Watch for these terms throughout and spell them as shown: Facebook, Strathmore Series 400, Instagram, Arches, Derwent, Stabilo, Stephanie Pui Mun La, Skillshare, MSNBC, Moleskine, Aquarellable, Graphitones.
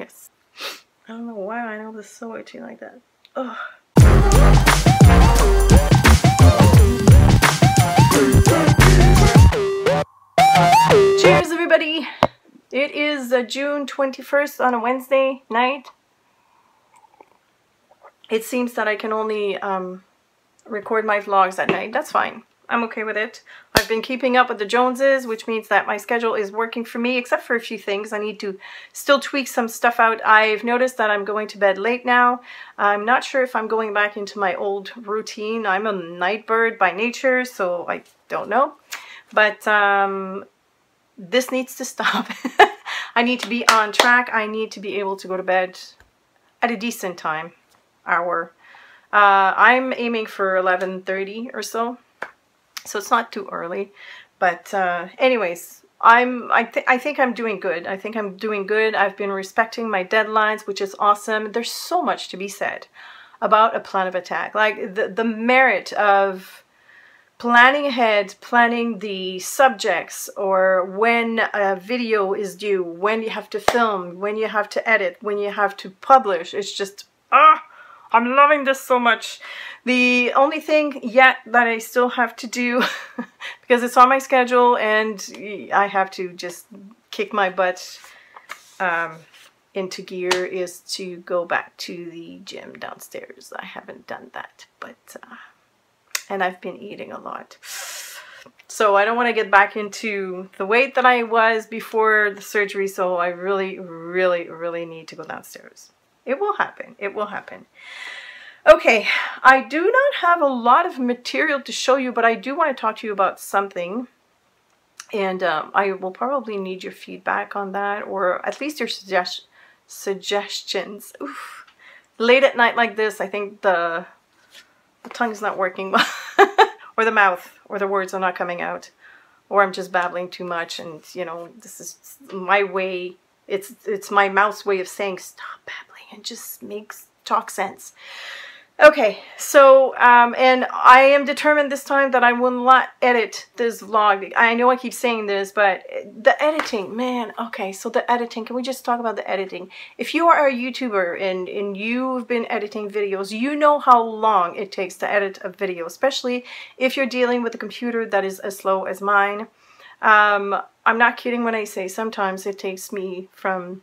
focus. I don't know why my nose is so itchy like that. Ugh. Cheers everybody! It is June 21st on a Wednesday night. It seems that I can only record my vlogs at night. That's fine. I'm okay with it. I've been keeping up with the Joneses, which means that my schedule is working for me, except for a few things. I need to still tweak some stuff out. I've noticed that I'm going to bed late now. I'm not sure if I'm going back into my old routine. I'm a night bird by nature, so I don't know. But this needs to stop. I need to be on track. I need to be able to go to bed at a decent time, hour. I'm aiming for 11:30 or so. So it's not too early, but anyways, I think I'm doing good. I think I'm doing good. I've been respecting my deadlines, which is awesome. There's so much to be said about a plan of attack. Like the merit of planning ahead, planning the subjects, or when a video is due, when you have to film, when you have to edit, when you have to publish. It's just, ah! I'm loving this so much. The only thing yet that I still have to do, because it's on my schedule and I have to just kick my butt into gear, is to go back to the gym downstairs. I haven't done that, but and I've been eating a lot. So I don't want to get back into the weight that I was before the surgery, so I really, really, really need to go downstairs. It will happen. It will happen. Okay, I do not have a lot of material to show you, but I do want to talk to you about something. And I will probably need your feedback on that, or at least your suggestions. Oof. Late at night like this, I think the tongue is not working well, or the mouth, or the words are not coming out, or I'm just babbling too much, and, you know, this is my way. It's my mouth's way of saying stop babbling and just talk sense. Okay, so, and I am determined this time that I will not edit this vlog. I know I keep saying this, but the editing, man, okay, so the editing, can we just talk about the editing? If you are a YouTuber and you've been editing videos, you know how long it takes to edit a video, especially if you're dealing with a computer that is as slow as mine. I'm not kidding when I say sometimes it takes me from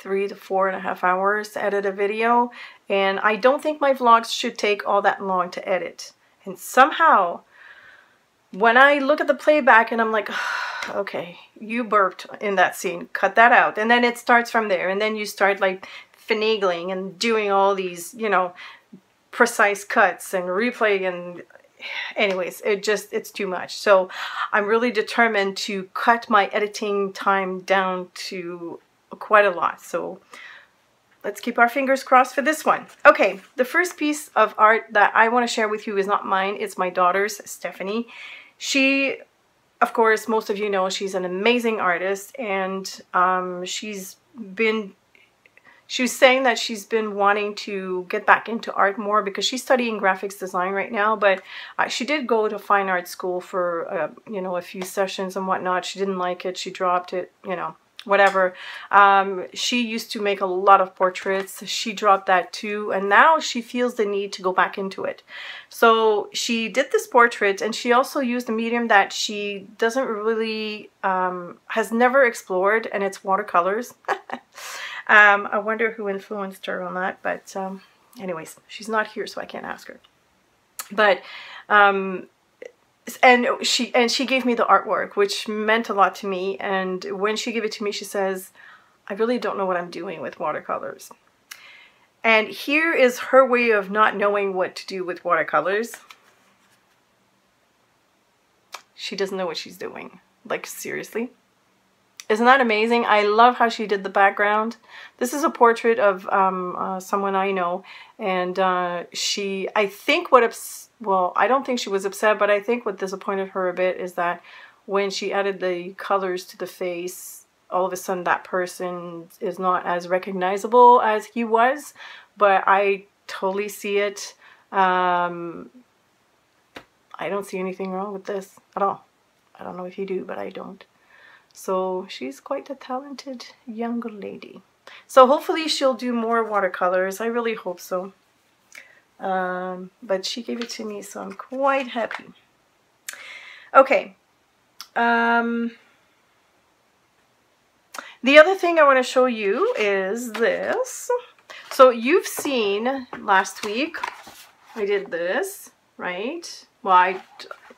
3 to 4.5 hours to edit a video, and I don't think my vlogs should take all that long to edit. And somehow, when I look at the playback and I'm like, okay, you burped in that scene, cut that out, and then it starts from there, and then you start like finagling and doing all these, you know, precise cuts and replay and... Anyways, it's too much. So I'm really determined to cut my editing time down to quite a lot. So let's keep our fingers crossed for this one. Okay, the first piece of art that I want to share with you is not mine. It's my daughter's, Stephanie. She, of course, most of you know, she's an amazing artist, and she was saying that she's been wanting to get back into art more because she's studying graphics design right now, but she did go to fine art school for, you know, a few sessions and whatnot. She didn't like it. She dropped it, you know, whatever. She used to make a lot of portraits. She dropped that too, and now she feels the need to go back into it. So she did this portrait, and she also used a medium that she doesn't really, has never explored, and it's watercolors. I wonder who influenced her on that, but anyways, she's not here, so I can't ask her. But and she gave me the artwork, which meant a lot to me. And when she gave it to me, she says, "I really don't know what I'm doing with watercolors." And here is her way of not knowing what to do with watercolors. She doesn't know what she's doing. Like, seriously. Isn't that amazing? I love how she did the background. This is a portrait of someone I know, and she, I think well, I don't think she was upset, but I think what disappointed her a bit is that when she added the colors to the face, all of a sudden that person is not as recognizable as he was, but I totally see it. I don't see anything wrong with this at all. I don't know if you do, but I don't. So she's quite a talented young lady. So hopefully she'll do more watercolors. I really hope so. But she gave it to me, so I'm quite happy. Okay. The other thing I want to show you is this. So you've seen last week, I did this, right? Well,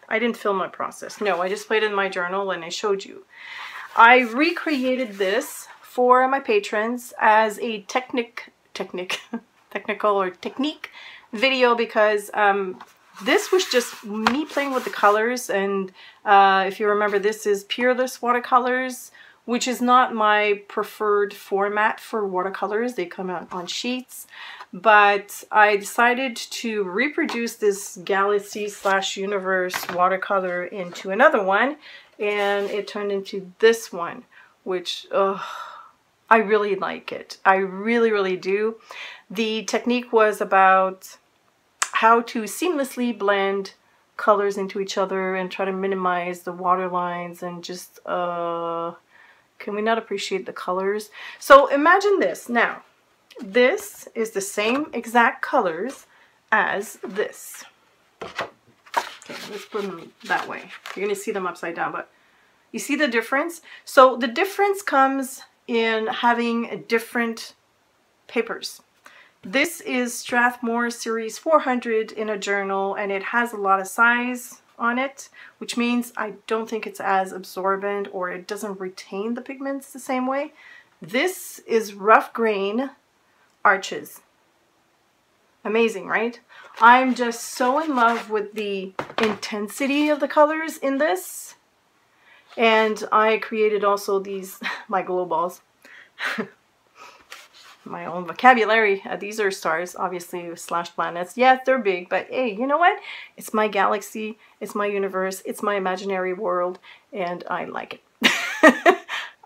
I didn't film my process. No, I just played in my journal and I showed you. I recreated this for my patrons as a technique video because this was just me playing with the colors. And if you remember, this is Peerless Watercolors, which is not my preferred format for watercolors. They come out on sheets, but I decided to reproduce this galaxy/universe watercolor into another one, and it turned into this one, which I really like it. I really, really do. The technique was about how to seamlessly blend colors into each other and try to minimize the water lines and just, can we not appreciate the colors? So imagine this. Now, this is the same exact colors as this. Okay, let's put them that way. You're going to see them upside down, but you see the difference? So the difference comes in having different papers. This is Strathmore Series 400 in a journal, and it has a lot of size on it, which means I don't think it's as absorbent, or it doesn't retain the pigments the same way. This is Rough Grain Arches. Amazing, right? I'm just so in love with the intensity of the colors in this. And I created also these, my glow balls. My own vocabulary. These are stars, obviously, / planets. Yes, they're big, but hey, you know what? It's my galaxy, it's my universe, it's my imaginary world, and I like it.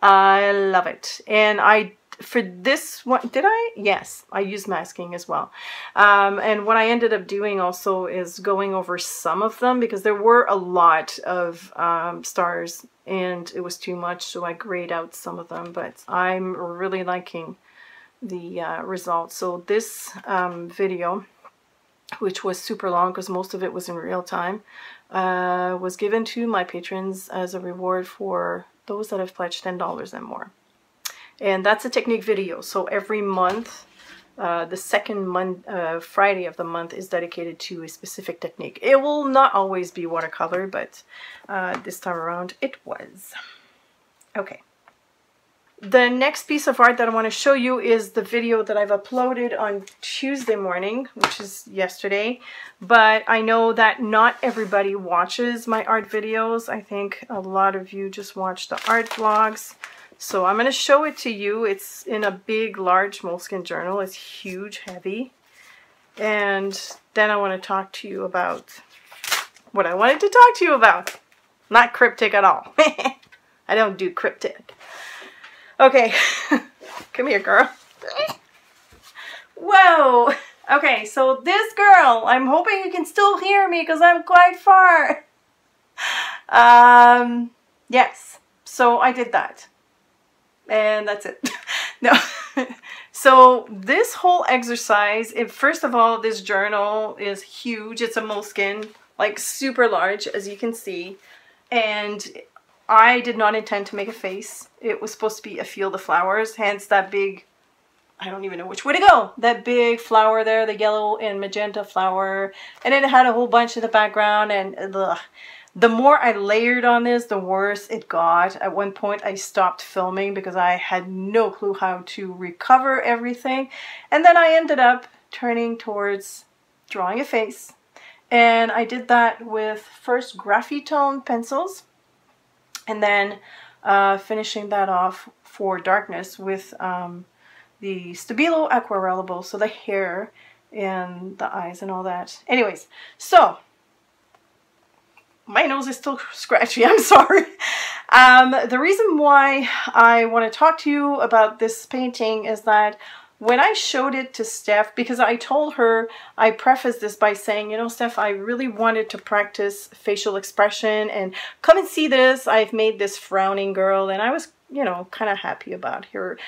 I love it. And for this one, did I? Yes, I used masking as well. And what I ended up doing also is going over some of them because there were a lot of stars and it was too much, so I grayed out some of them, but I'm really liking the results. So this video, which was super long because most of it was in real time, was given to my patrons as a reward for those that have pledged $10 and more. And that's a technique video. So every month, the second Friday of the month is dedicated to a specific technique. It will not always be watercolor, but this time around it was. Okay. The next piece of art that I want to show you is the video that I've uploaded on Tuesday morning, which is yesterday. But I know that not everybody watches my art videos. I think a lot of you just watch the art vlogs. So I'm going to show it to you. It's in a big, large Moleskine journal. It's huge, heavy. And then I want to talk to you about what I wanted to talk to you about. Not cryptic at all. I don't do cryptic. Okay, come here, girl. Whoa! Okay, so this girl, I'm hoping you can still hear me because I'm quite far. Yes, so I did that. And that's it. No. So this whole exercise, first of all, this journal is huge. It's a Moleskine, like super large, as you can see. And I did not intend to make a face. It was supposed to be a field of flowers, hence that big, I don't even know which way to go, that big flower there, the yellow and magenta flower. And then it had a whole bunch in the background, and the more I layered on this, the worse it got. At one point I stopped filming because I had no clue how to recover everything. And then I ended up turning towards drawing a face. And I did that with first Graphitone pencils, and then finishing that off for darkness with the Stabilo Aquarellable, so the hair and the eyes and all that. Anyways, so my nose is still scratchy, I'm sorry. The reason why I want to talk to you about this painting is that when I showed it to Steph, because I told her, I prefaced this by saying, you know, Steph, I really wanted to practice facial expression and come and see this. I've made this frowning girl, and I was, you know, kind of happy about her.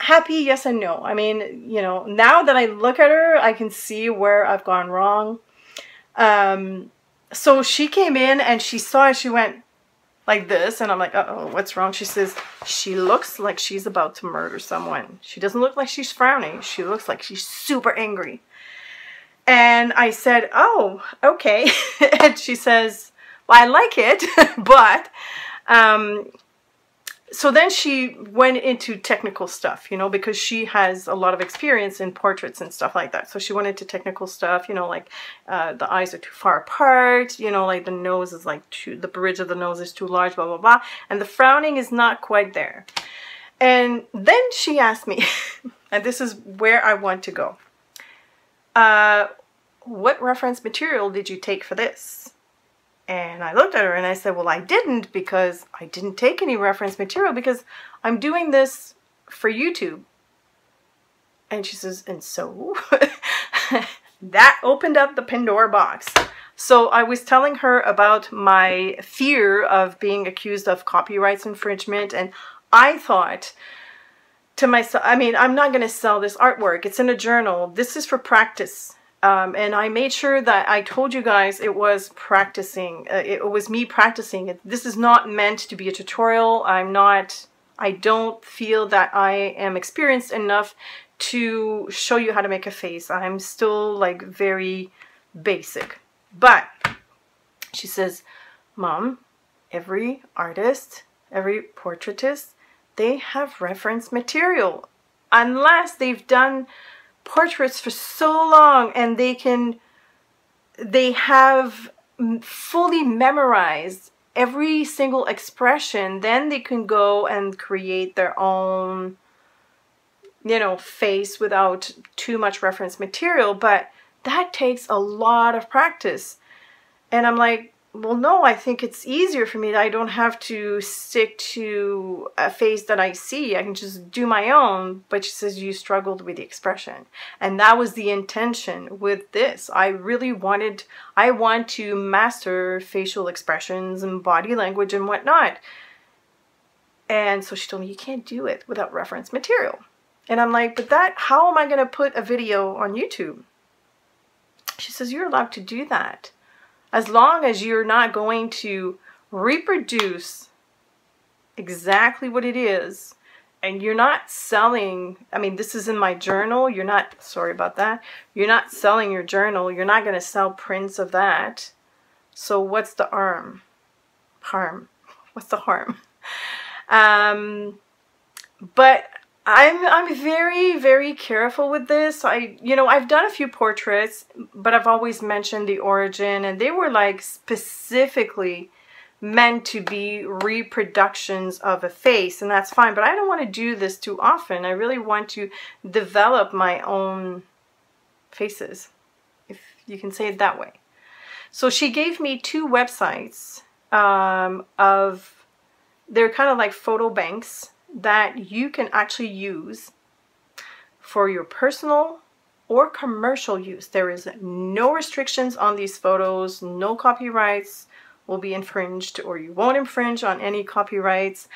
Happy, yes and no. I mean, you know, now that I look at her, I can see where I've gone wrong. So she came in and she saw it, she went like this, and I'm like, uh-oh, what's wrong? She says, she looks like she's about to murder someone. She doesn't look like she's frowning. She looks like she's super angry. And I said, oh, okay. And she says, well, I like it, but... So then she went into technical stuff, you know, because she has a lot of experience in portraits and stuff like that. So she went into technical stuff, you know, like the eyes are too far apart, you know, like the nose is like too, the bridge of the nose is too large, blah, blah, blah. And the frowning is not quite there. And then she asked me, and this is where I want to go. What reference material did you take for this? And I looked at her and I said, well, I didn't, because I didn't take any reference material, because I'm doing this for YouTube. And she says, and so? That opened up the Pandora box. So I was telling her about my fear of being accused of copyright infringement. And I thought to myself, I mean, I'm not going to sell this artwork. It's in a journal. This is for practice. And I made sure that I told you guys it was practicing. It was me practicing. This is not meant to be a tutorial. I'm not, I don't feel that I am experienced enough to show you how to make a face. I'm still like very basic. But she says, Mom, every artist, every portraitist, they have reference material unless they've done portraits for so long and they have fully memorized every single expression, then they can go and create their own, you know, face without too much reference material. But that takes a lot of practice. And I'm like, well, no, I think it's easier for me. I don't have to stick to a face that I see. I can just do my own. But she says, you struggled with the expression. And that was the intention with this. I really wanted, I want to master facial expressions and body language and whatnot. And so she told me, you can't do it without reference material. And I'm like, but that, how am I going to put a video on YouTube? She says, you're allowed to do that, as long as you're not going to reproduce exactly what it is, and you're not selling, I mean, this is in my journal, you're not, sorry about that, you're not selling your journal, you're not going to sell prints of that. So what's the harm? What's the harm? But I'm very, very careful with this. You know, I've done a few portraits, but I've always mentioned the origin, and they were like specifically meant to be reproductions of a face, and that's fine. But I don't want to do this too often. I really want to develop my own faces, if you can say it that way. So she gave me two websites of, they're kind of like photo banks that you can actually use for your personal or commercial use. There is no restrictions on these photos, no copyrights will be infringed, or you won't infringe on any copyrights.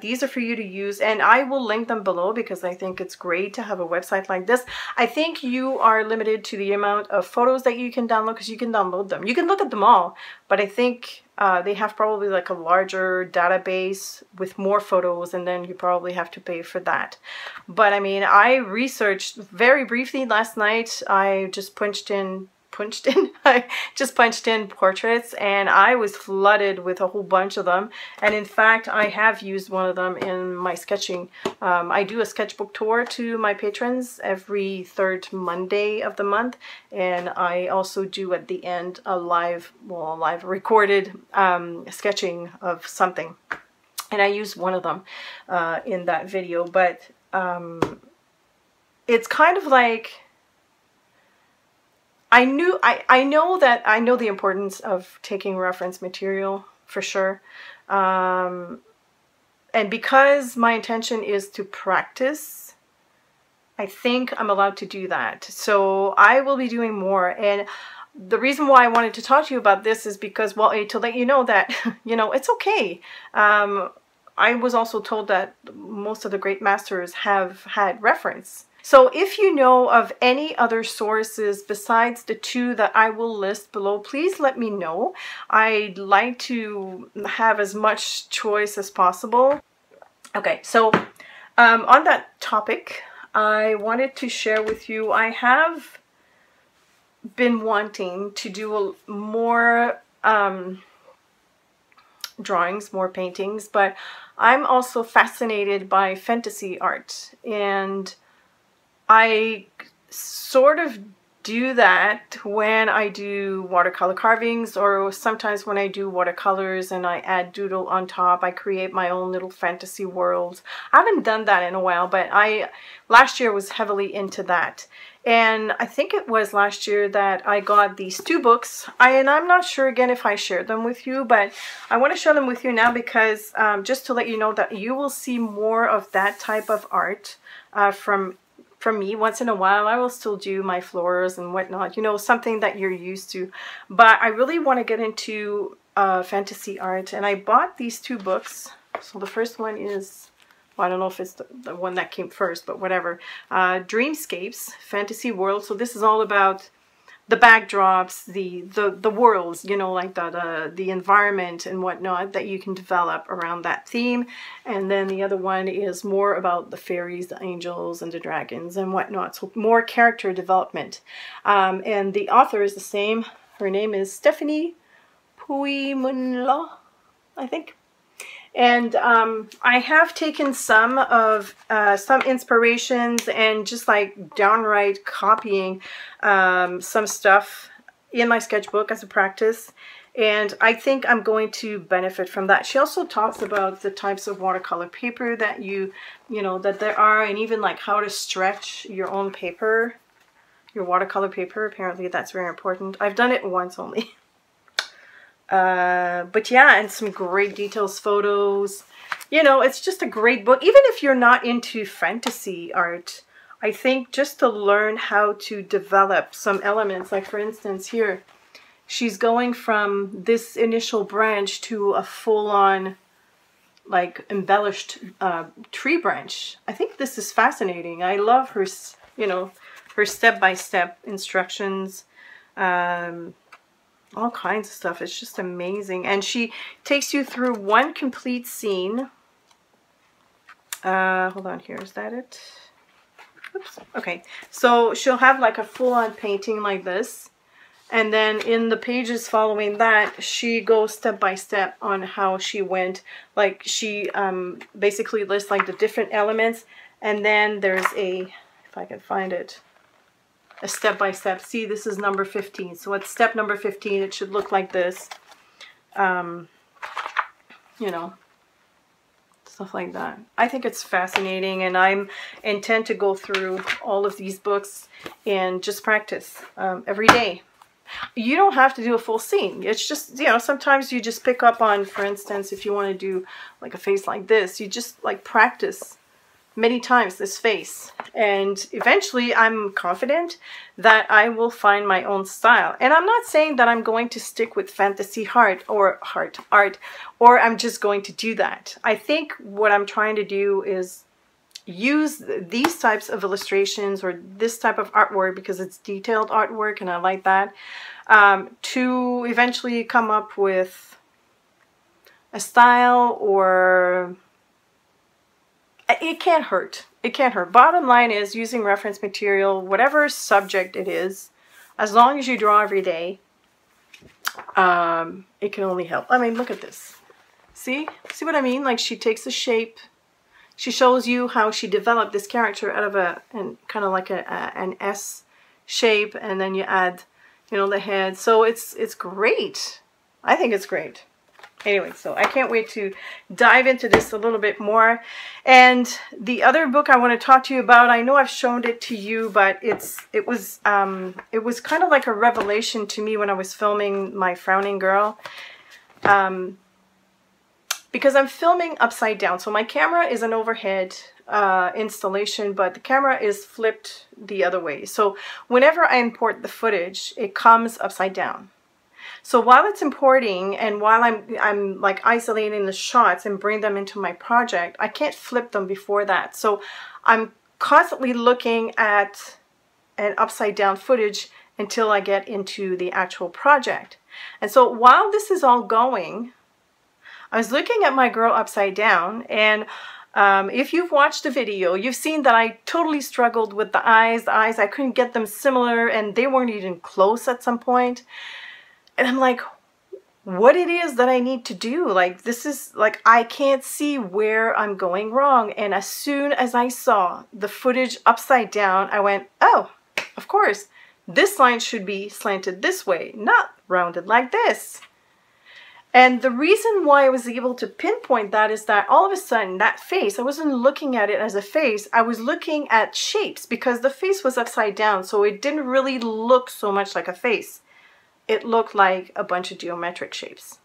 These are for you to use, and I will link them below, because I think it's great to have a website like this. I think you are limited to the amount of photos that you can download, because you can download them. You can look at them all, but I think they have probably like a larger database with more photos, and then you probably have to pay for that. But I mean, I researched very briefly last night. I just punched in portraits, and I was flooded with a whole bunch of them. And in fact, I have used one of them in my sketching. I do a sketchbook tour to my patrons every third Monday of the month, and I also do at the end a live, well, live recorded sketching of something, and I used one of them in that video. But it's kind of like, I know the importance of taking reference material for sure. And because my intention is to practice, I I think I'm allowed to do that. So I will be doing more. And the reason why I wanted to talk to you about this is because, well, to let you know that, you know, it's okay. I was also told that most of the great masters have had reference. So if you know of any other sources besides the two that I will list below, please let me know. I'd like to have as much choice as possible. Okay, so on that topic, I wanted to share with you, I have been wanting to do more drawings, more paintings, but I'm also fascinated by fantasy art, and I sort of do that when I do watercolor carvings, or sometimes when I do watercolors and I add doodle on top. I create my own little fantasy world. I haven't done that in a while, but I last year was heavily into that. And I think it was last year that I got these two books. And I'm not sure again if I shared them with you, but I want to share them with you now because just to let you know that you will see more of that type of art from me. Once in a while, I will still do my floors and whatnot, you know, something that you're used to. But I really want to get into fantasy art, and I bought these two books. So the first one is, well, I don't know if it's the one that came first, but whatever. Dreamscapes, Fantasy World. So this is all about the backdrops, the worlds, you know, like the environment and whatnot that you can develop around that theme. And then the other one is more about the fairies, the angels, and the dragons and whatnot. So more character development. And the author is the same. Her name is Stephanie Pui Mun La, I think. And I have taken some inspirations and just like downright copying some stuff in my sketchbook as a practice, and I think I'm going to benefit from that. She also talks about the types of watercolor paper that you know that there are, and even like how to stretch your own paper, your watercolor paper. Apparently that's very important. I've done it once only. But yeah, and some great details, photos, you know, it's just a great book. Even if you're not into fantasy art, I think just to learn how to develop some elements, like for instance here, she's going from this initial branch to a full-on, like, embellished tree branch. I think this is fascinating. I love her, you know, her step-by-step instructions, all kinds of stuff. It's just amazing. And she takes you through one complete scene. Hold on here. Is that it? Oops. Okay. So she'll have like a full-on painting like this. And then in the pages following that, she goes step by step on how she went. Like she basically lists like the different elements. And then there's a, if I can find it, a step-by-step. See, this is number 15. So at step number 15, it should look like this. You know, stuff like that. I think it's fascinating, and I intend to go through all of these books and just practice every day. You don't have to do a full scene. It's just, you know, sometimes you just pick up on, for instance, if you want to do like a face like this, you just like practice many times this face, and eventually I'm confident that I will find my own style. And I'm not saying that I'm going to stick with fantasy art, or I'm just going to do that. I think what I'm trying to do is use these types of illustrations or this type of artwork, because it's detailed artwork and I like that, to eventually come up with a style. Or it can't hurt. It can't hurt. Bottom line is using reference material, whatever subject it is, as long as you draw every day, it can only help. I mean, look at this. See? See what I mean? Like she takes a shape. She shows you how she developed this character out of kind of like an S shape, and then you add, you know, the head. So it's great. I think it's great. Anyway, so I can't wait to dive into this a little bit more. And the other book I want to talk to you about, I know I've shown it to you, but it was kind of like a revelation to me when I was filming my Frowning Girl. because I'm filming upside down. So my camera is an overhead installation, but the camera is flipped the other way. So whenever I import the footage, it comes upside down. So while it's importing and while I'm like isolating the shots and bring them into my project, I can't flip them before that. So I'm constantly looking at an upside down footage until I get into the actual project. And so while this is all going, I was looking at my girl upside down, and if you've watched the video, you've seen that I totally struggled with the eyes. I couldn't get them similar, and they weren't even close at some point. And I'm like, what it is that I need to do? Like, this is like, I can't see where I'm going wrong. And as soon as I saw the footage upside down, I went, oh, of course, this line should be slanted this way, not rounded like this. And the reason why I was able to pinpoint that is that all of a sudden that face, I wasn't looking at it as a face, I was looking at shapes, because the face was upside down, so it didn't really look so much like a face. It looked like a bunch of geometric shapes.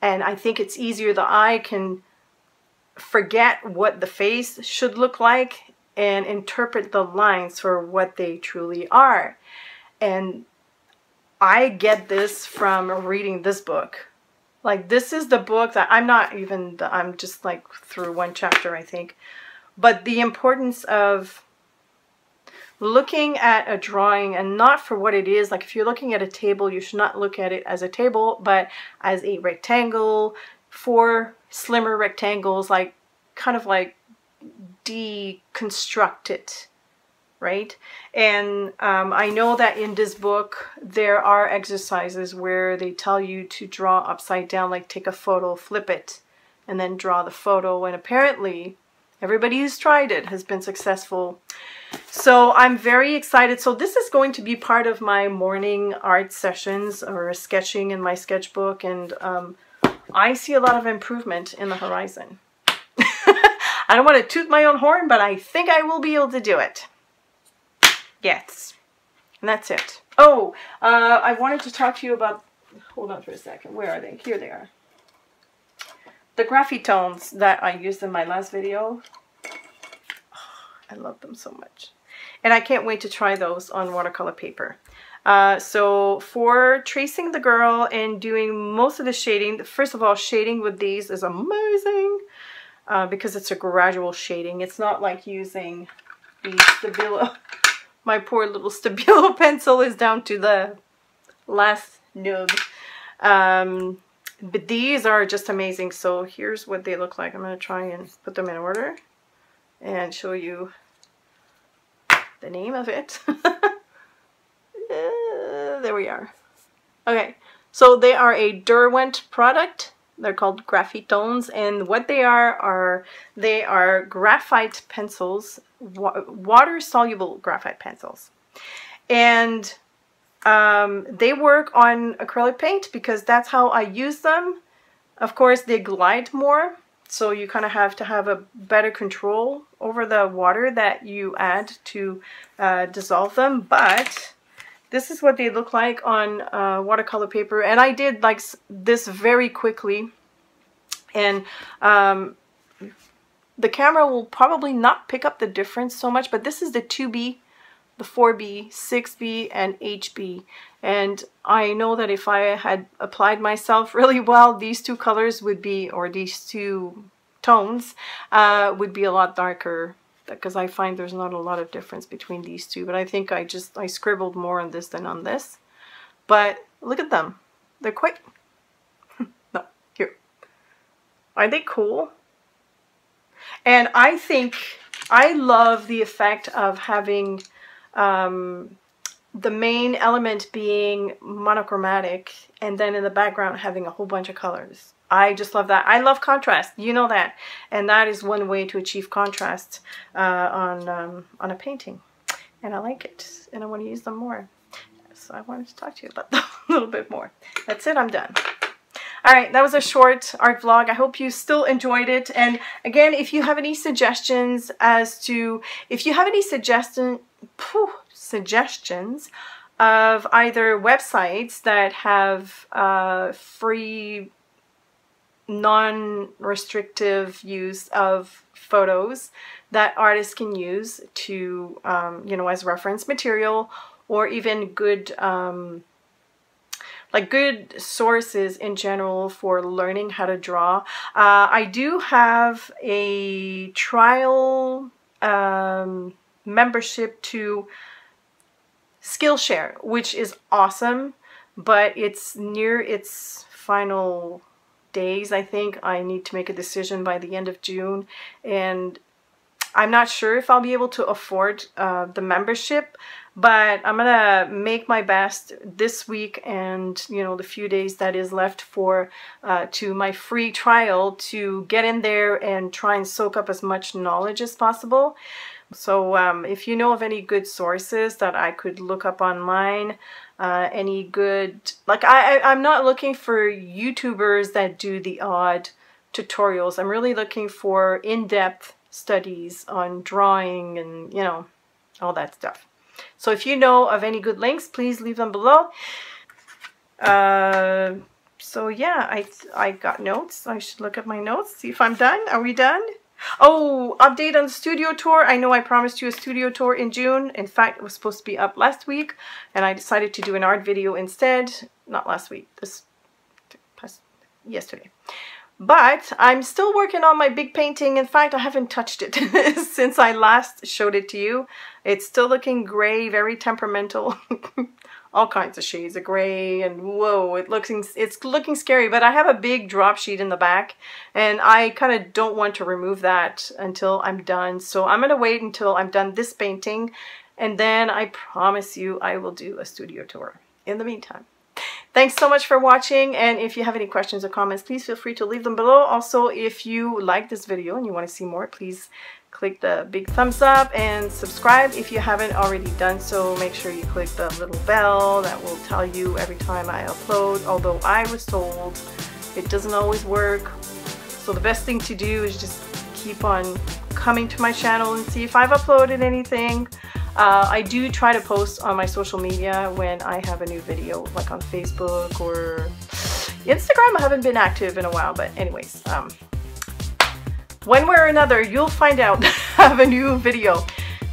And I think it's easier, the eye can forget what the face should look like and interpret the lines for what they truly are. And I get this from reading this book. Like, this is the book that I'm just like through one chapter, I think. But the importance of looking at a drawing and not for what it is. Like, if you're looking at a table, you should not look at it as a table, but as a rectangle, four slimmer rectangles, like kind of like deconstruct it. Right? And I know that in this book there are exercises where they tell you to draw upside down, like take a photo, flip it, and then draw the photo. And apparently everybody who's tried it has been successful. So I'm very excited. So this is going to be part of my morning art sessions or sketching in my sketchbook. And I see a lot of improvement in the horizon. I don't want to toot my own horn, but I think I will be able to do it. Yes, and that's it. Oh, I wanted to talk to you about, hold on for a second, where are they? Here they are. The Graphitones that I used in my last video. Oh, I love them so much. And I can't wait to try those on watercolor paper. So for tracing the girl and doing most of the shading, first of all, shading with these is amazing because it's a gradual shading. It's not like using the Stabilo. My poor little Stabilo pencil is down to the last nub. But these are just amazing. So here's what they look like. I'm going to try and put them in order and show you the name of it. There we are. Okay, so they are a Derwent product. They're called Graphitones, and what they are they are graphite pencils, water-soluble graphite pencils. And they work on acrylic paint because that's how I use them. Of course, they glide more, so you kind of have to have a better control over the water that you add to dissolve them. But this is what they look like on watercolor paper. And I did like this very quickly. And the camera will probably not pick up the difference so much, but this is the 2B, the 4B, 6B, and HB. And I know that if I had applied myself really well, these two colors would be, or these two tones, would be a lot darker, because I find there's not a lot of difference between these two, but I think I scribbled more on this than on this. But look at them. They're quite... no, here. Aren't they cool? And I think I love the effect of having the main element being monochromatic and then in the background having a whole bunch of colors. I just love that. I love contrast, you know that, and that is one way to achieve contrast on a painting, and I like it, and I want to use them more. So I wanted to talk to you about that a little bit more. That's it, I'm done. All right, that was a short art vlog. I hope you still enjoyed it, and again, if you have any suggestions as to, suggestions of either websites that have free non-restrictive use of photos that artists can use to, you know, as reference material, or even good, like good sources in general for learning how to draw. I do have a trial membership to Skillshare, which is awesome, but it's near its final days. I think I need to make a decision by the end of June, and I'm not sure if I'll be able to afford the membership, but I'm gonna make my best this week and, you know, the few days that is left for to my free trial to get in there and try and soak up as much knowledge as possible. So if you know of any good sources that I could look up online, any good, like I'm not looking for YouTubers that do the odd tutorials. I'm really looking for in-depth studies on drawing and, you know, all that stuff. So if you know of any good links, please leave them below. So yeah, I got notes. I should look at my notes, see if I'm done. Are we done? Oh, update on the studio tour. I know I promised you a studio tour in June. In fact, it was supposed to be up last week, and I decided to do an art video instead. Not last week, this past yesterday. But I'm still working on my big painting. In fact, I haven't touched it since I last showed it to you. It's still looking gray, very temperamental. All kinds of shades of gray, and whoa, it's looking scary. But I have a big drop sheet in the back, and I kind of don't want to remove that until I'm done. So I'm gonna wait until I'm done this painting, and then I promise you I will do a studio tour in the meantime. Thanks so much for watching, and if you have any questions or comments, please feel free to leave them below. Also, if you like this video and you want to see more, please click the big thumbs up and subscribe if you haven't already done so. Make sure you click the little bell that will tell you every time I upload, although I was told it doesn't always work. So the best thing to do is just keep on coming to my channel and see if I've uploaded anything. I do try to post on my social media when I have a new video, like on Facebook or Instagram. I haven't been active in a while, but anyways, one way or another, you'll find out I have a new video.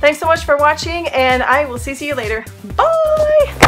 Thanks so much for watching, and I will see you later. Bye!